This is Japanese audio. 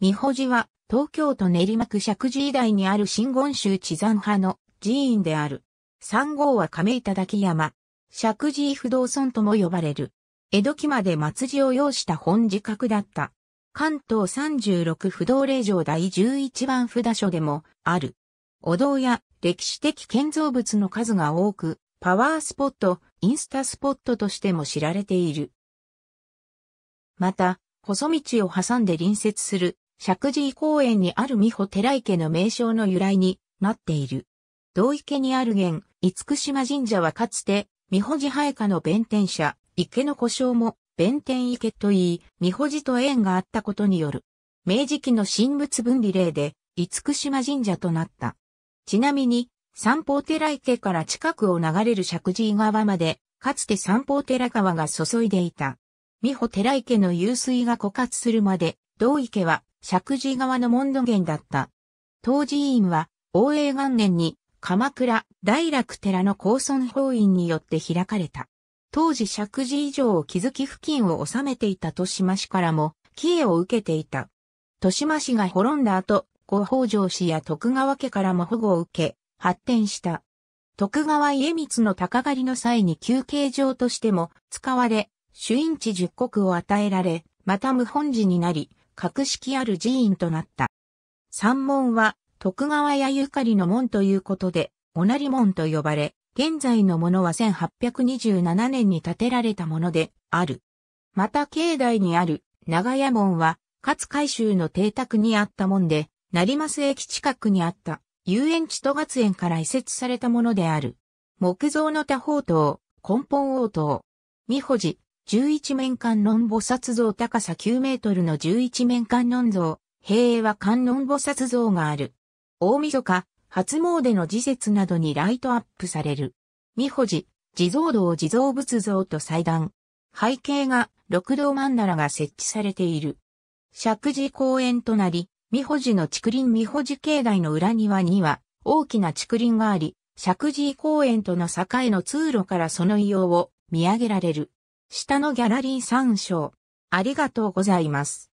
美保寺は東京都練馬区石神井台にある真言宗智山派の寺院である。山号は亀頂山、石神井不動尊とも呼ばれる。江戸期まで末寺を擁した本寺格だった。関東36不動令状第11番札所でもある。お堂や歴史的建造物の数が多く、パワースポット、インスタスポットとしても知られている。また、細道を挟んで隣接する石神井公園にある美保寺池の名称の由来になっている。堂池にある現、嚴島神社はかつて、美保寺配下の弁天社、池の呼称も弁天池といい、美保寺と縁があったことによる。明治期の神仏分離令で、嚴島神社となった。ちなみに、三宝寺池から近くを流れる石神井川まで、かつて三宝寺川が注いでいた。美保寺池の湧水が枯渇するまで、堂池は、石神井川の問答源だった。当寺院は、応永元年に、鎌倉大楽寺の公孫法院によって開かれた。当時石神井城を築き付近を治めていた豊島氏からも、帰依を受けていた。豊島氏が滅んだ後、後北条氏や徳川家からも保護を受け、発展した。徳川家光の鷹狩りの際に休憩場としても使われ、朱印地10石を与えられ、また無本寺になり、格式ある寺院となった。山門は徳川家ゆかりの門ということで、御成門と呼ばれ、現在のものは1827年に建てられたものである。また境内にある長屋門は、勝海舟の邸宅にあった門で、成増駅近くにあった遊園地都月園から移設されたものである。木造の多宝塔、根本応塔、美保寺、11面観音菩薩像高さ9メートルの11面観音像、平和観音菩薩像がある。大晦日、初詣の時節などにライトアップされる。美保寺、地蔵堂地蔵仏像と祭壇。背景が六道曼荼羅が設置されている。石神井公園となり、美保寺の竹林美保寺境内の裏庭には大きな竹林があり、石神井公園との境の通路からその異様を見上げられる。下のギャラリー参照。ありがとうございます。